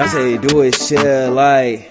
That's how you do it, shit, like